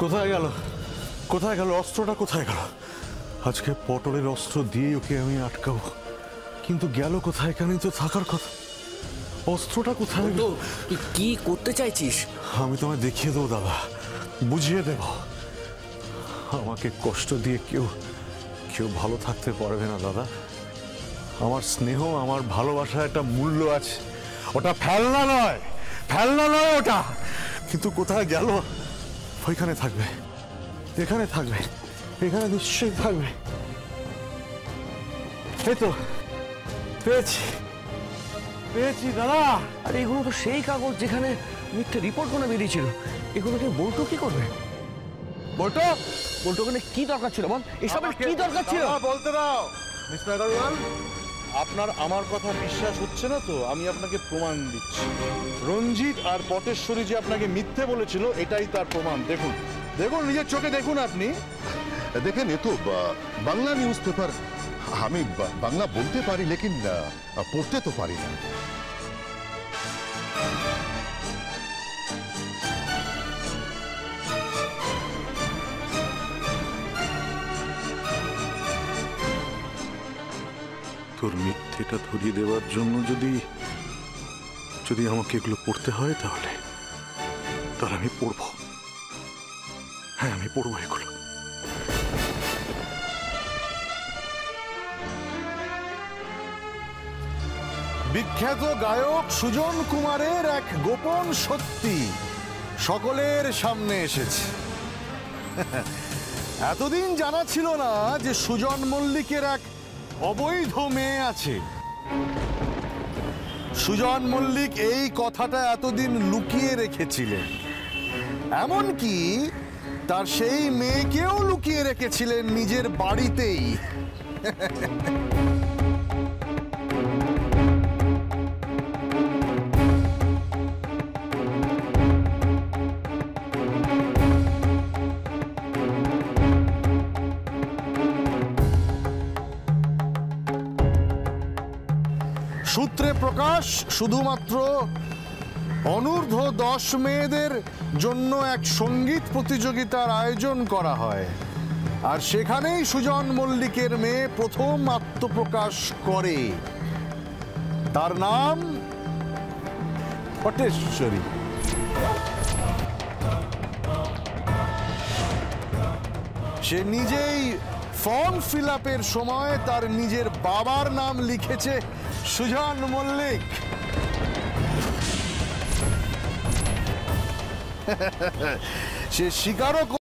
কোথায় গেল অস্ত্রটা কোথায় গেল? আজকে পটলের অস্ত্র দিয়ে ওকে আমি আটকাবো, কিন্তু গেল কোথায়? এখানেই তো থাকার কথা। অস্ত্রটা কোথায়? কি করতে চাইছিস? আমি তোমায় দেখিয়ে দেবো দাদা, বুঝিয়ে দেব। আমাকে কষ্ট দিয়ে কেউ ভালো থাকতে পারবে না দাদা। আমার স্নেহ, আমার ভালোবাসার একটা মূল্য আছে। ওটা ফেলনা নয়, ওটা। কিন্তু কোথায় গেল? ওইখানে থাকবে, এখানে থাকবে, এখানে নিশ্চয়ই থাকবে। এই তো পেয়েছি, দাদা। আর এগুলো তো সেই কাগজ যেখানে মিথ্যে রিপোর্ট করে বেরিয়েছিল। এগুলোকে বলতো কি করবে? বলতো ওখানে কি দরকার ছিল বল? এসবের কি দরকার ছিল বলতে দাও। মিস্টার আগরওয়াল, আপনার আমার কথা বিশ্বাস হচ্ছে না তো? আমি আপনাকে প্রমাণ দিচ্ছি। রঞ্জিত আর পটেশ্বরী যে আপনাকে মিথ্যে বলেছিল, এটাই তার প্রমাণ। দেখুন, নিজের চোখে দেখুন। আপনি দেখেন, এ তো বাংলা নিউজ পেপার। আমি বাংলা বলতে পারি, লেকিন পড়তে তো পারি না। তোর মিথ্যেটা ধরিয়ে দেওয়ার জন্য যদি আমাকে এগুলো পড়তে হয়, তাহলে আমি পড়ব। হ্যাঁ, আমি পড়ব এগুলো। বিখ্যাত গায়ক সুজন কুমারের এক গোপন সত্যি সকলের সামনে এসেছে। এতদিন জানা ছিল না যে সুজন মল্লিকের এক অবৈধ মেয়ে আছে। সুজন মল্লিক এই কথাটা এতদিন লুকিয়ে রেখেছিলেন, এমনকি তার সেই মেয়েকেও লুকিয়ে রেখেছিলেন নিজের বাড়িতেই। সূত্রে প্রকাশ, শুধুমাত্র অনূর্ধ্ব 10 মেয়েদের জন্য এক সঙ্গীত প্রতিযোগিতার আয়োজন করা হয়, আর সেখানেই সুজন মল্লিকের মেয়ে প্রথম আত্মপ্রকাশ করে। তার নাম পটেশ্বরী। সে নিজেই ফর্ম ফিল আপের সময় তার নিজের বাবার নাম লিখেছে সুজন মল্লিক। সে স্বীকারও